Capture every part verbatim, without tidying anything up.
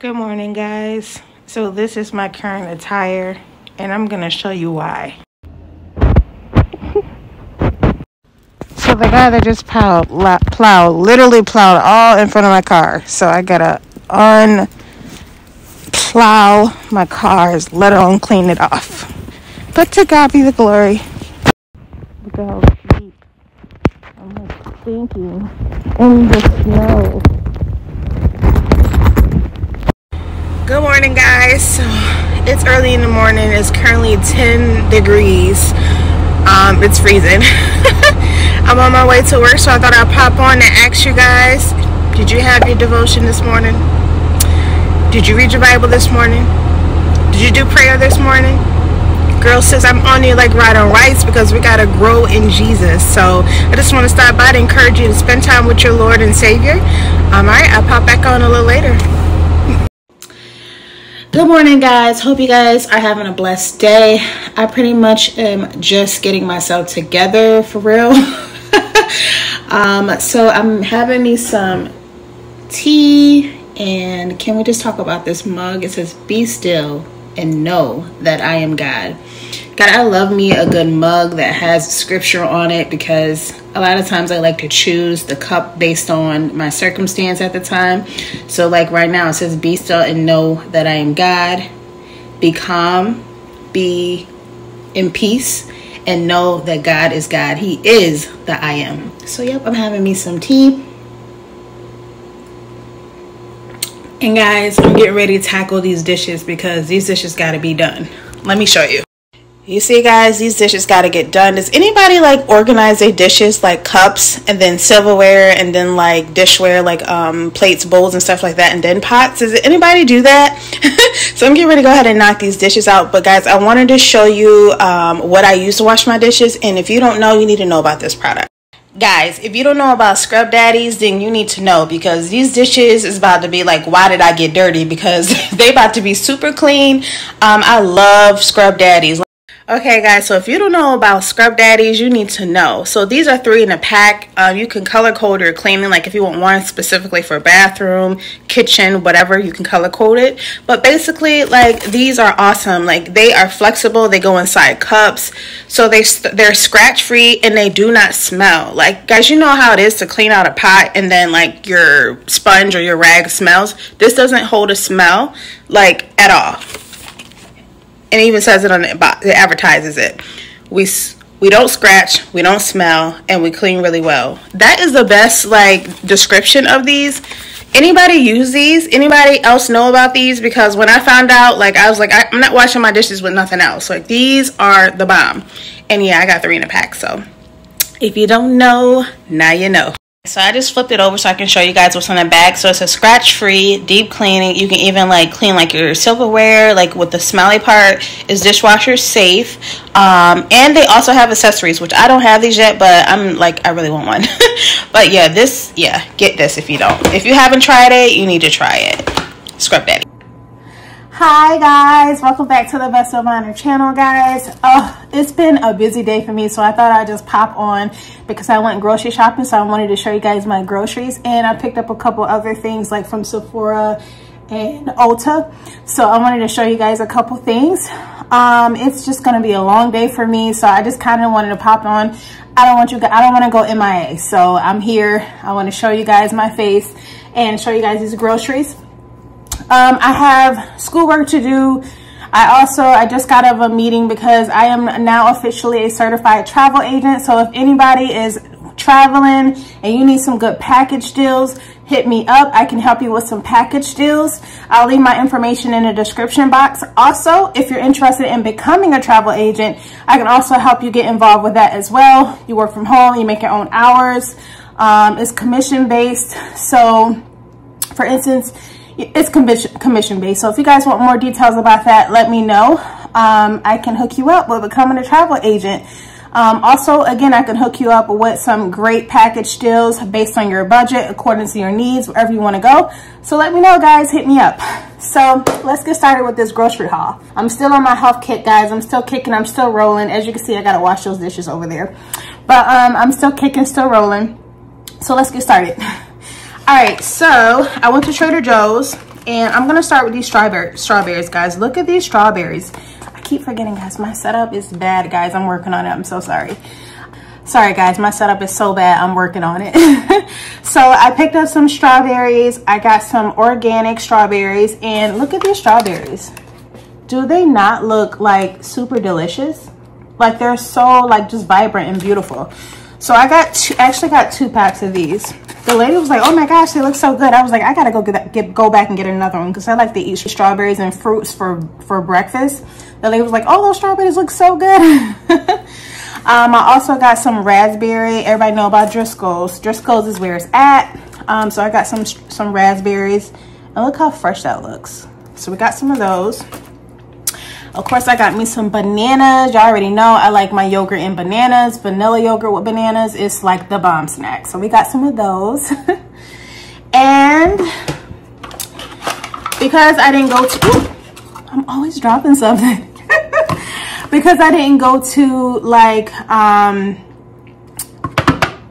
Good morning, guys. So this is my current attire, and I'm gonna show you why. So the guy that just plowed, plowed, literally plowed all in front of my car. So I gotta unplow my cars, let alone clean it off. But to God be the glory. Look how deep I'm like sinking in the snow. Good morning, guys. So it's early in the morning. It's currently ten degrees. Um, it's freezing. I'm on my way to work, so I thought I'd pop on and ask you guys, did you have your devotion this morning? Did you read your Bible this morning? Did you do prayer this morning? Girl, sis, I'm on you like right on rice because we gotta grow in Jesus. So I just want to stop by to encourage you to spend time with your Lord and Savior. Um, all right, I'll pop back on a little later. Good morning, guys. Hope you guys are having a blessed day. I pretty much am just getting myself together for real. um, so I'm having me some tea, and can we just talk about this mug? It says, "Be still and know that I am God." God, I love me a good mug that has scripture on it, because a lot of times I like to choose the cup based on my circumstance at the time. So like right now it says, "Be still and know that I am God. Be calm, be in peace, and know that God is God. He is the I am." So yep, I'm having me some tea. And guys, I'm getting ready to tackle these dishes because these dishes gotta be done. Let me show you. You see, guys, these dishes got to get done. Does anybody like organize their dishes, like cups and then silverware and then like dishware, like um, plates, bowls and stuff like that, and then pots? Does anybody do that? So I'm getting ready to go ahead and knock these dishes out. But guys, I wanted to show you um, what I use to wash my dishes. And if you don't know, you need to know about this product. Guys, if you don't know about Scrub Daddies, then you need to know, because these dishes is about to be like, why did I get dirty? Because they about to be super clean. Um, I love Scrub Daddies. Okay, guys, so if you don't know about Scrub Daddies, you need to know. So these are three in a pack. Um, you can color code your cleaning. Like if you want one specifically for bathroom, kitchen, whatever, you can color code it. But basically, like, these are awesome. Like, they are flexible. They go inside cups. So they, they're scratch-free, and they do not smell. Like, guys, you know how it is to clean out a pot and then, like, your sponge or your rag smells. This doesn't hold a smell, like, at all. And it even says it on the box. It advertises it. We we don't scratch, we don't smell, and we clean really well. That is the best like description of these. Anybody use these? Anybody else know about these? Because when I found out, like I was like, I, I'm not washing my dishes with nothing else. Like these are the bomb. And yeah, I got three in a pack. So if you don't know, now you know. So I just flipped it over so I can show you guys what's on the back. So it's a scratch-free, deep cleaning. You can even like clean like your silverware, like with the smelly part. Is dishwasher safe? Um, and they also have accessories, which I don't have these yet, but I'm like, I really want one. But yeah, this, yeah, get this if you don't. If you haven't tried it, you need to try it. Scrub Daddy. Hi guys, welcome back to the Vessel of Honour channel, guys. Oh, it's been a busy day for me, so I thought I'd just pop on because I went grocery shopping, so I wanted to show you guys my groceries, and I picked up a couple other things like from Sephora and Ulta. So I wanted to show you guys a couple things. Um, it's just gonna be a long day for me, so I just kind of wanted to pop on. I don't want you guys, I don't want to go M I A, so I'm here. I want to show you guys my face and show you guys these groceries. Um, I have schoolwork to do. I also, I just got out of a meeting because I am now officially a certified travel agent. So if anybody is traveling and you need some good package deals, hit me up. I can help you with some package deals. I'll leave my information in the description box. Also, if you're interested in becoming a travel agent, I can also help you get involved with that as well. You work from home, you make your own hours. Um, it's commission based. So for instance, it's commission commission based. So if you guys want more details about that, let me know. Um, I can hook you up with becoming a travel agent. Um, also, again, I can hook you up with some great package deals based on your budget, according to your needs, wherever you want to go. So let me know, guys. Hit me up. So let's get started with this grocery haul. I'm still on my health kit, guys. I'm still kicking. I'm still rolling. As you can see, I got to wash those dishes over there. But um, I'm still kicking, still rolling. So let's get started. All right, so I went to Trader Joe's And I'm gonna start with these strawberry strawberries, guys. Look at these strawberries. I keep forgetting, guys. My setup is bad, guys. I'm working on it. I'm so sorry. Sorry, guys. My setup is so bad. I'm working on it. So I picked up some strawberries. I got some organic strawberries. And look at these strawberries. Do they not look like super delicious? Like they're so like just vibrant and beautiful. So I got two, actually got two packs of these. The lady was like, oh my gosh, they look so good. I was like, I gotta go get, get go back and get another one because I like to eat strawberries and fruits for, for breakfast. The lady was like, oh, those strawberries look so good. um, I also got some raspberry. Everybody know about Driscoll's. Driscoll's is where it's at. Um, so I got some, some raspberries. And look how fresh that looks. So we got some of those. Of course, I got me some bananas. Y'all already know I like my yogurt and bananas. Vanilla yogurt with bananas is like the bomb snack. So we got some of those. And because I didn't go to... Ooh, I'm always dropping something. Because I didn't go to like, um,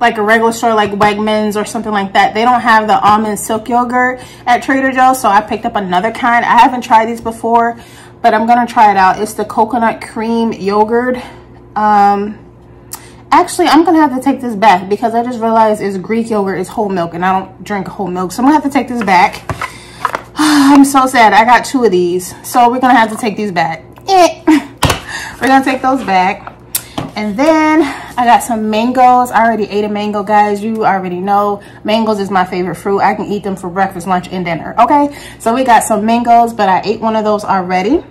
like a regular store like Wegmans or something like that. They don't have the almond silk yogurt at Trader Joe's. So I picked up another kind. I haven't tried these before, but I'm gonna try it out. It's the coconut cream yogurt. Um, actually, I'm gonna have to take this back because I just realized it's Greek yogurt, it's whole milk, and I don't drink whole milk. So I'm gonna have to take this back. I'm so sad, I got two of these. So we're gonna have to take these back. Eh. We're gonna take those back. And then I got some mangoes. I already ate a mango, guys. You already know mangoes is my favorite fruit. I can eat them for breakfast, lunch, and dinner. Okay, so we got some mangoes, but I ate one of those already.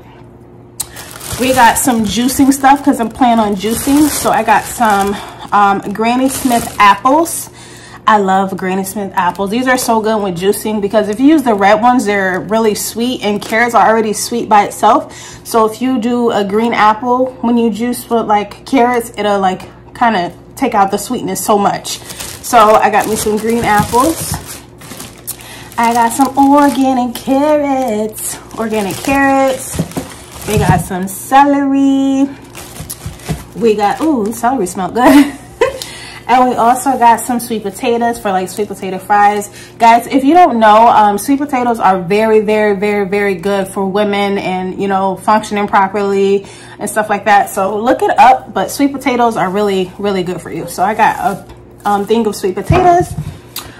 We got some juicing stuff because I'm planning on juicing. So I got some um, Granny Smith apples. I love Granny Smith apples. These are so good with juicing because if you use the red ones, they're really sweet, and carrots are already sweet by itself. So if you do a green apple, when you juice with like carrots, it'll like kind of take out the sweetness so much. So I got me some green apples. I got some organic carrots, organic carrots. We got some celery. We got, ooh, celery smelled good. And we also got some sweet potatoes for like sweet potato fries. Guys, if you don't know, um, sweet potatoes are very, very, very, very good for women and, you know, functioning properly and stuff like that. So look it up, but sweet potatoes are really, really good for you. So I got a um, thing of sweet potatoes.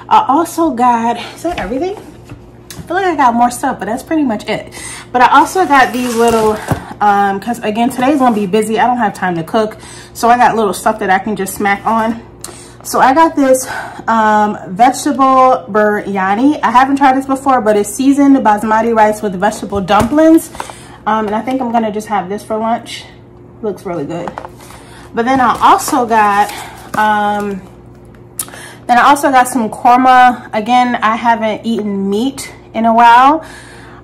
I also got, is that everything? I feel like I got more stuff, but that's pretty much it. But I also got these little, um, cause again, today's gonna be busy. I don't have time to cook. So I got little stuff that I can just smack on. So I got this um, vegetable biryani. I haven't tried this before, but it's seasoned basmati rice with vegetable dumplings. Um, and I think I'm gonna just have this for lunch. Looks really good. But then I also got, um, then I also got some korma. Again, I haven't eaten meat in a while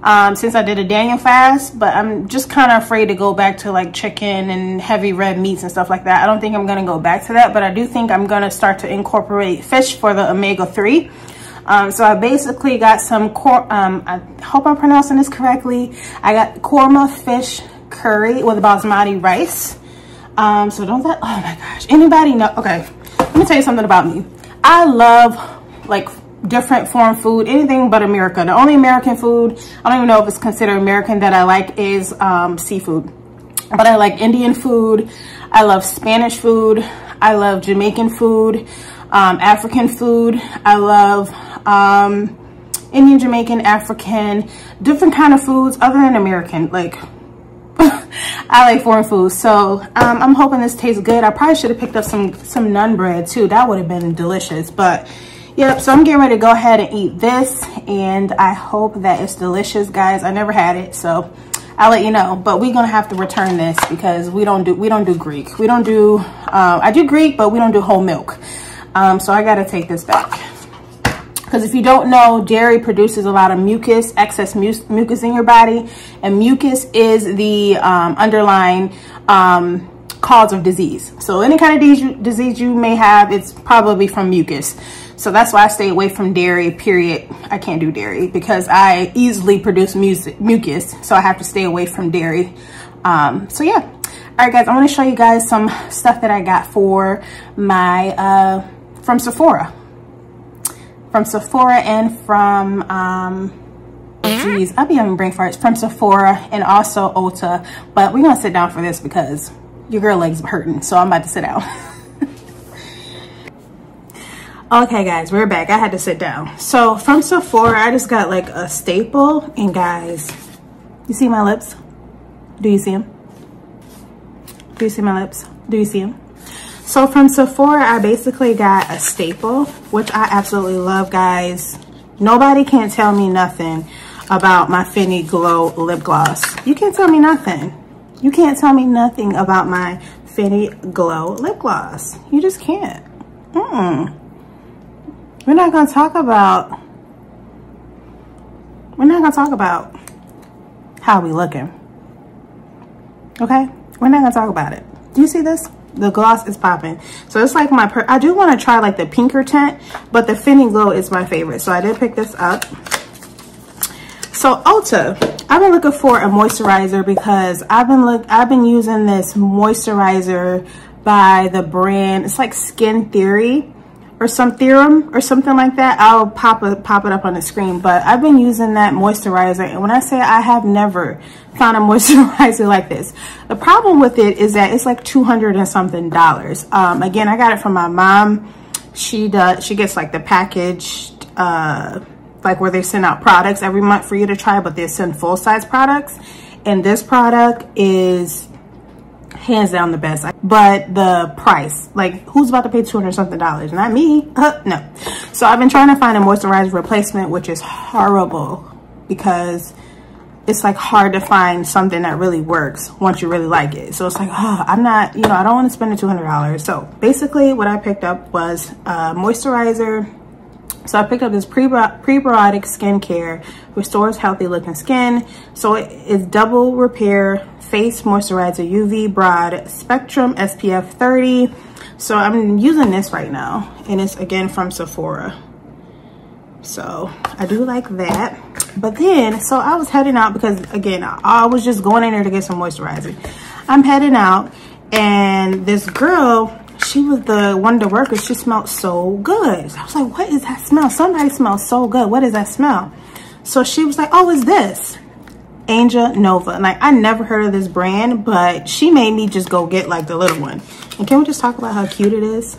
um, since I did a Daniel fast, but I'm just kind of afraid to go back to like chicken and heavy red meats and stuff like that. I don't think I'm gonna go back to that, but I do think I'm gonna start to incorporate fish for the omega three. Um, so I basically got some, cor um, I hope I'm pronouncing this correctly. I got korma fish curry with basmati rice. Um, so don't that, oh my gosh, anybody know? Okay, let me tell you something about me. I love like different foreign food, anything but America. The only American food, I don't even know if it's considered American, that I like is um, seafood. But I like Indian food. I love Spanish food. I love Jamaican food, um, African food. I love um, Indian, Jamaican, African, different kind of foods other than American. Like I like foreign food. So um, I'm hoping this tastes good. I probably should have picked up some, some naan bread too. That would have been delicious, but yep, so I'm getting ready to go ahead and eat this, and I hope that it's delicious, guys. I never had it, so I'll let you know. But we're gonna have to return this because we don't do we don't do Greek. We don't do uh, I do Greek, but we don't do whole milk. Um, so I gotta take this back because if you don't know, dairy produces a lot of mucus, excess mu mucus in your body, and mucus is the um, underlying. Um, cause of disease. So any kind of disease you may have, it's probably from mucus. So that's why I stay away from dairy, period. I can't do dairy because I easily produce mucus, so I have to stay away from dairy. Um, so yeah. All right, guys, I want to show you guys some stuff that I got for my, uh, from Sephora. From Sephora and from, um, Jeez, I'll be having brain farts from Sephora and also Ulta, but we're gonna sit down for this because your girl legs hurting, so I'm about to sit down. Okay guys, we're back. I had to sit down. So from Sephora, I just got like a staple, and guys, you see my lips? Do you see them? Do you see my lips? Do you see them? So from Sephora, I basically got a staple, which I absolutely love, guys. Nobody can't tell me nothing about my Fini Glow lip gloss. You can't tell me nothing. You can't tell me nothing about my Fini Glow lip gloss. You just can't. Mm-mm. We're not gonna talk about, we're not gonna talk about how we looking. Okay? We're not gonna talk about it. Do you see this? The gloss is popping. So it's like my, per I do wanna try like the pinker tint, but the Fini Glow is my favorite. So I did pick this up. So Ulta, I've been looking for a moisturizer because I've been look, I've been using this moisturizer by the brand, it's like Skin Theory or some theorem or something like that. I'll pop it, pop it up on the screen, but I've been using that moisturizer. And when I say I have never found a moisturizer like this, the problem with it is that it's like two hundred and something dollars. Um, again, I got it from my mom. She does, she gets like the packaged, uh, like where they send out products every month for you to try, but they send full size products. And this product is hands down the best, but the price, like who's about to pay two hundred something dollars? Not me. Uh, no. So I've been trying to find a moisturizer replacement, which is horrible because it's like hard to find something that really works once you really like it. So it's like, oh, I'm not, you know, I don't want to spend the two hundred dollars. So basically what I picked up was a moisturizer. So I picked up this prebiotic skincare, restores healthy looking skin. So it is double repair face moisturizer, U V broad spectrum, S P F thirty. So I'm using this right now, and it's again from Sephora. So I do like that. But then, so I was heading out because again, I was just going in there to get some moisturizer. I'm heading out, and this girl, she was the one of the workers. She smelled so good. So I was like, what is that smell? Somebody smells so good. What is that smell? So she was like, oh, it's this. Angel Nova. Like, I never heard of this brand, but she made me just go get like the little one. And can we just talk about how cute it is?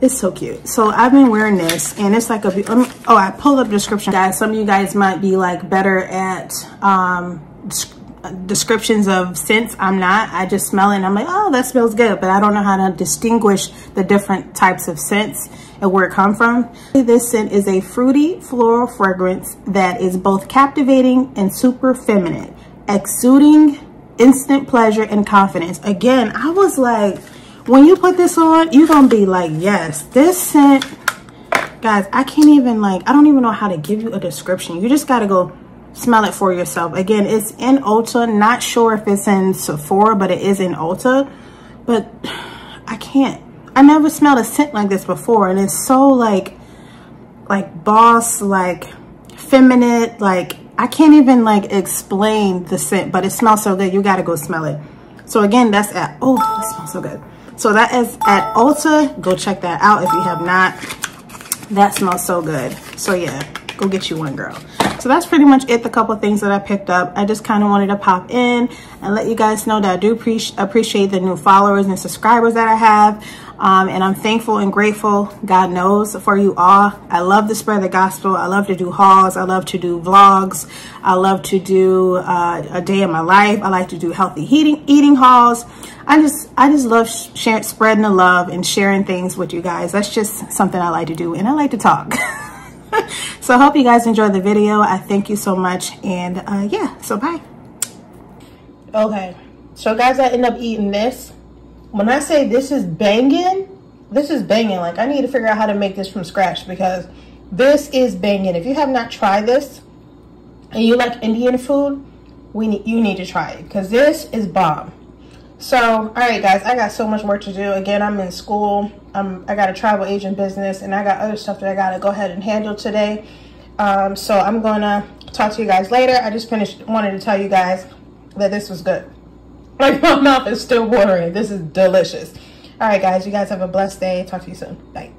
It's so cute. So I've been wearing this, and it's like a, um, oh, I pulled up the description. Guys, some of you guys might be like better at um, descriptions of scents. I'm not. I just smell it and I'm like, oh, that smells good, but I don't know how to distinguish the different types of scents and where it comes from. This scent is a fruity floral fragrance that is both captivating and super feminine, exuding instant pleasure and confidence. Again, I was like, when you put this on, you're gonna be like, yes, this scent, guys, I can't even like, I don't even know how to give you a description. You just gotta go smell it for yourself. Again, it's in Ulta. Not sure if it's in Sephora, but it is in Ulta. But I can't, I never smelled a scent like this before, and it's so like like boss, like feminine, like I can't even like explain the scent, but it smells so good. You gotta go smell it. So again, that's at, oh, it smells so good. So that is at Ulta. Go check that out if you have not. That smells so good. So yeah, go get you one, girl. So that's pretty much it, the couple of things that I picked up. I just kind of wanted to pop in and let you guys know that I do pre appreciate the new followers and subscribers that I have. Um, and I'm thankful and grateful, God knows, for you all. I love to spread the gospel. I love to do hauls. I love to do vlogs. I love to do uh, a day in my life. I like to do healthy eating, eating hauls. I just, I just love sharing, spreading the love and sharing things with you guys. That's just something I like to do, and I like to talk. So I hope you guys enjoyed the video. I thank you so much, and uh yeah, so bye. Okay, so guys, I end up eating this. When I say this is banging, this is banging. Like, I need to figure out how to make this from scratch, because this is banging. If you have not tried this and you like Indian food, we need, you need to try it, because this is bomb. So all right guys, I got so much work to do. Again, I'm in school. Um, I got a travel agent business, and I got other stuff that I gotta go ahead and handle today. Um, so I'm gonna talk to you guys later. I just finished, wanted to tell you guys that this was good. Like, my mouth is still watering. This is delicious. All right guys, you guys have a blessed day. Talk to you soon. Bye.